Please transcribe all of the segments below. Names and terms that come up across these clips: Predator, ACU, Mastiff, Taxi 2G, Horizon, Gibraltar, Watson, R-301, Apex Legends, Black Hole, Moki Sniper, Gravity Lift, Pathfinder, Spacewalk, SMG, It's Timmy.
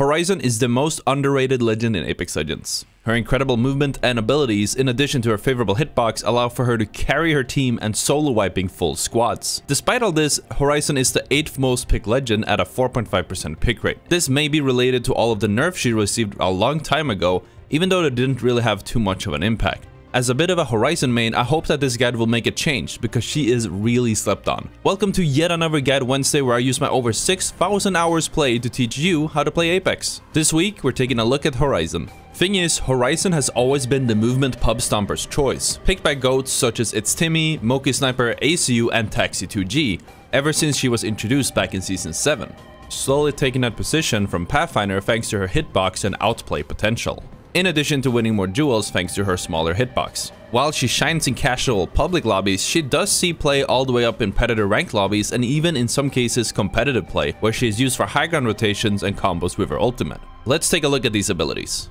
Horizon is the most underrated legend in Apex Legends. Her incredible movement and abilities, in addition to her favorable hitbox, allow for her to carry her team and solo wiping full squads. Despite all this, Horizon is the 8th most picked legend at a 4.5% pick rate. This may be related to all of the nerfs she received a long time ago, even though they didn't really have too much of an impact. As a bit of a Horizon main, I hope that this guide will make a change, because she is really slept on. Welcome to yet another Guide Wednesday, where I use my over 6,000 hours play to teach you how to play Apex. This week, we're taking a look at Horizon. Thing is, Horizon has always been the movement pub stomper's choice, picked by goats such as It's Timmy, Moki Sniper, ACU and Taxi 2G, ever since she was introduced back in Season 7, slowly taking that position from Pathfinder thanks to her hitbox and outplay potential. In addition to winning more duels thanks to her smaller hitbox. While she shines in casual public lobbies, she does see play all the way up in predator ranked lobbies and even in some cases competitive play, where she is used for high ground rotations and combos with her ultimate. Let's take a look at these abilities.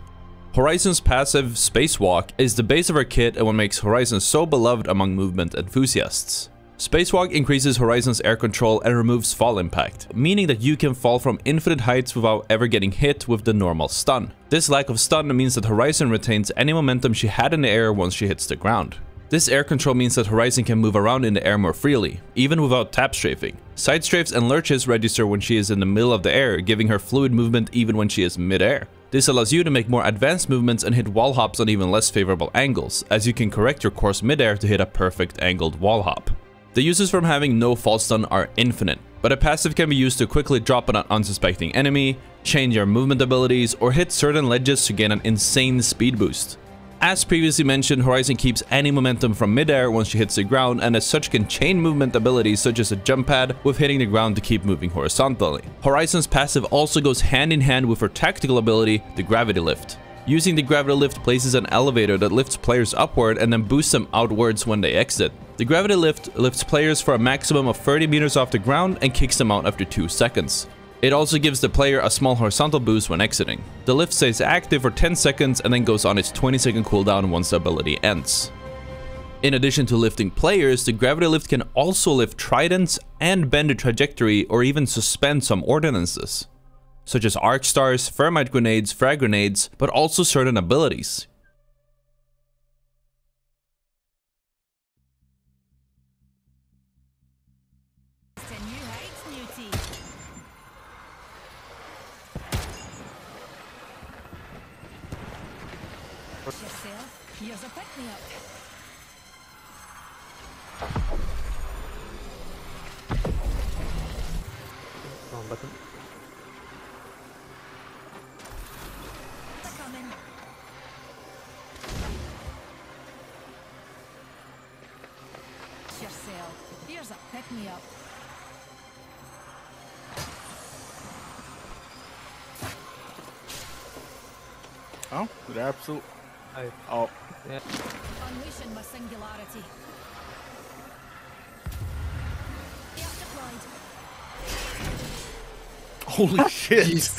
Horizon's passive, Spacewalk, is the base of her kit and what makes Horizon so beloved among movement enthusiasts. Spacewalk increases Horizon's air control and removes fall impact, meaning that you can fall from infinite heights without ever getting hit with the normal stun. This lack of stun means that Horizon retains any momentum she had in the air once she hits the ground. This air control means that Horizon can move around in the air more freely, even without tap strafing. Side strafes and lurches register when she is in the middle of the air, giving her fluid movement even when she is mid-air. This allows you to make more advanced movements and hit wall hops on even less favorable angles, as you can correct your course mid-air to hit a perfect angled wall hop. The uses from having no fall stun are infinite, but a passive can be used to quickly drop on an unsuspecting enemy, change your movement abilities, or hit certain ledges to gain an insane speed boost. As previously mentioned, Horizon keeps any momentum from midair once she hits the ground, and as such can chain movement abilities such as a jump pad with hitting the ground to keep moving horizontally. Horizon's passive also goes hand in hand with her tactical ability, the Gravity Lift. Using the Gravity Lift places an elevator that lifts players upward and then boosts them outwards when they exit. The Gravity Lift lifts players for a maximum of 30 meters off the ground and kicks them out after 2 seconds. It also gives the player a small horizontal boost when exiting. The lift stays active for 10 seconds and then goes on its 20-second cooldown once the ability ends. In addition to lifting players, the Gravity Lift can also lift tridents and bend the trajectory or even suspend some ordinances, such as arc stars, thermite grenades, frag grenades, but also certain abilities. Here's a pick me up. Oh, the absolute. Oh. Yeah. Unleashing my singularity. Holy shit.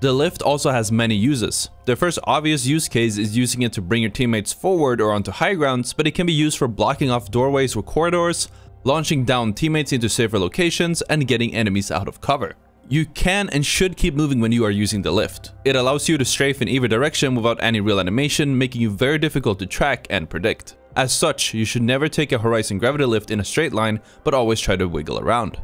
The lift also has many uses. The first obvious use case is using it to bring your teammates forward or onto high grounds, but it can be used for blocking off doorways or corridors, launching down teammates into safer locations, and getting enemies out of cover. You can and should keep moving when you are using the lift. It allows you to strafe in either direction without any real animation, making you very difficult to track and predict. As such, you should never take a Horizon Gravity Lift in a straight line, but always try to wiggle around.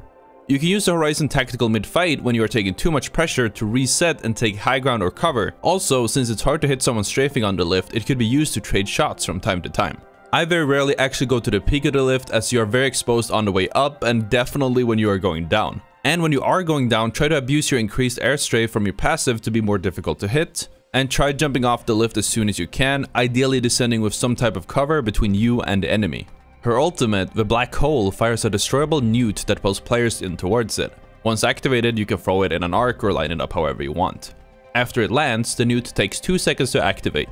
You can use the Horizon tactical mid-fight when you are taking too much pressure to reset and take high ground or cover. Also, since it's hard to hit someone strafing on the lift, it could be used to trade shots from time to time. I very rarely actually go to the peak of the lift, as you are very exposed on the way up and definitely when you are going down. And when you are going down, try to abuse your increased air strafe from your passive to be more difficult to hit. And try jumping off the lift as soon as you can, ideally descending with some type of cover between you and the enemy. Her ultimate, the Black Hole, fires a destroyable newt that pulls players in towards it. Once activated, you can throw it in an arc or line it up however you want. After it lands, the newt takes 2 seconds to activate.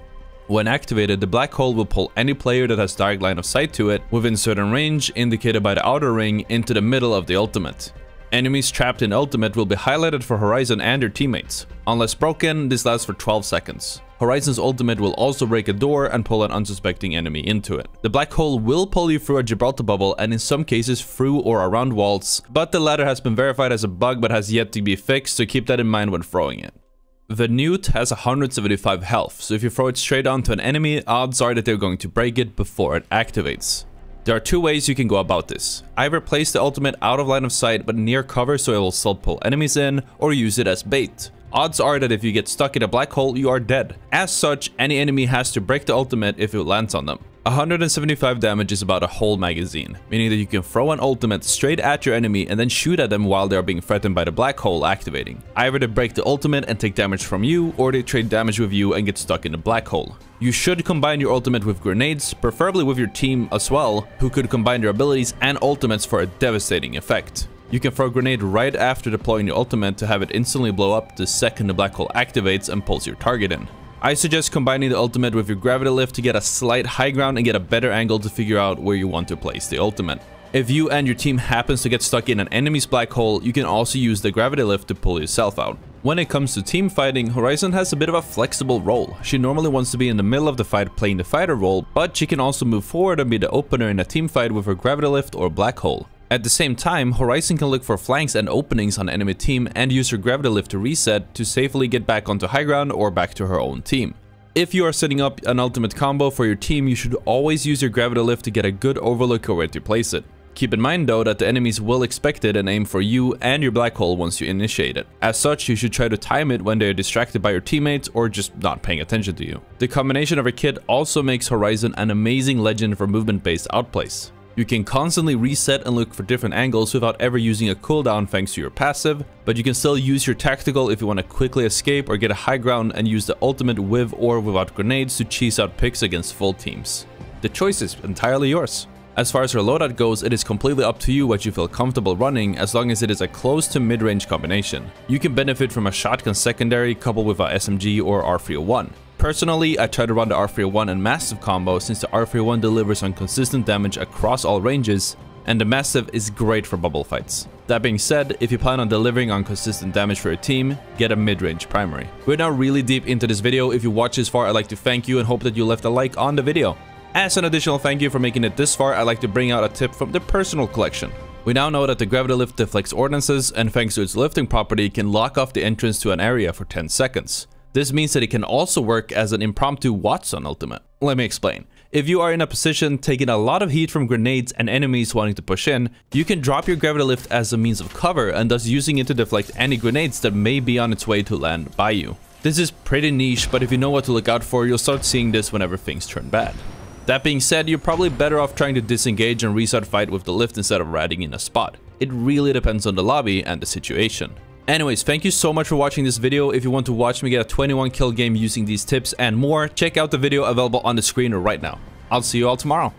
When activated, the Black Hole will pull any player that has direct line of sight to it within certain range, indicated by the outer ring, into the middle of the ultimate. Enemies trapped in ultimate will be highlighted for Horizon and their teammates. Unless broken, this lasts for 12 seconds. Horizon's ultimate will also break a door and pull an unsuspecting enemy into it. The Black Hole will pull you through a Gibraltar bubble and in some cases through or around walls, but the latter has been verified as a bug but has yet to be fixed, so keep that in mind when throwing it. The newt has 175 health, so if you throw it straight onto an enemy, odds are that they're going to break it before it activates. There are two ways you can go about this. Either place the ultimate out of line of sight but near cover so it will still pull enemies in, or use it as bait. Odds are that if you get stuck in a black hole, you are dead. As such, any enemy has to break the ultimate if it lands on them. 175 damage is about a whole magazine, meaning that you can throw an ultimate straight at your enemy and then shoot at them while they are being threatened by the black hole activating. Either they break the ultimate and take damage from you, or they trade damage with you and get stuck in the black hole. You should combine your ultimate with grenades, preferably with your team as well, who could combine their abilities and ultimates for a devastating effect. You can throw a grenade right after deploying your ultimate to have it instantly blow up the second the black hole activates and pulls your target in. I suggest combining the ultimate with your gravity lift to get a slight high ground and get a better angle to figure out where you want to place the ultimate. If you and your team happens to get stuck in an enemy's black hole, you can also use the gravity lift to pull yourself out. When it comes to team fighting, Horizon has a bit of a flexible role. She normally wants to be in the middle of the fight playing the fighter role, but she can also move forward and be the opener in a team fight with her gravity lift or black hole. At the same time, Horizon can look for flanks and openings on enemy team and use her gravity lift to reset to safely get back onto high ground or back to her own team. If you are setting up an ultimate combo for your team, you should always use your gravity lift to get a good overlook of where to place it. Keep in mind though that the enemies will expect it and aim for you and your black hole once you initiate it. As such, you should try to time it when they are distracted by your teammates or just not paying attention to you. The combination of her kit also makes Horizon an amazing legend for movement-based outplays. You can constantly reset and look for different angles without ever using a cooldown thanks to your passive, but you can still use your tactical if you want to quickly escape or get a high ground and use the ultimate with or without grenades to cheese out picks against full teams. The choice is entirely yours. As far as her loadout goes, it is completely up to you what you feel comfortable running, as long as it is a close to mid-range combination. You can benefit from a shotgun secondary coupled with a SMG or R-301. Personally, I try to run the R-301 and Mastiff combo since the R-301 delivers on consistent damage across all ranges, and the Mastiff is great for bubble fights. That being said, if you plan on delivering on consistent damage for your team, get a mid-range primary. We're now really deep into this video. If you watched this far, I'd like to thank you and hope that you left a like on the video. As an additional thank you for making it this far, I'd like to bring out a tip from the personal collection. We now know that the gravity lift deflects ordinances, and thanks to its lifting property, can lock off the entrance to an area for 10 seconds. This means that it can also work as an impromptu Watson ultimate. Let me explain. If you are in a position taking a lot of heat from grenades and enemies wanting to push in, you can drop your gravity lift as a means of cover and thus using it to deflect any grenades that may be on its way to land by you. This is pretty niche, but if you know what to look out for, you'll start seeing this whenever things turn bad. That being said, you're probably better off trying to disengage and restart fight with the lift instead of ratting in a spot. It really depends on the lobby and the situation. Anyways, thank you so much for watching this video. If you want to watch me get a 21 kill game using these tips and more, check out the video available on the screen right now. I'll see you all tomorrow.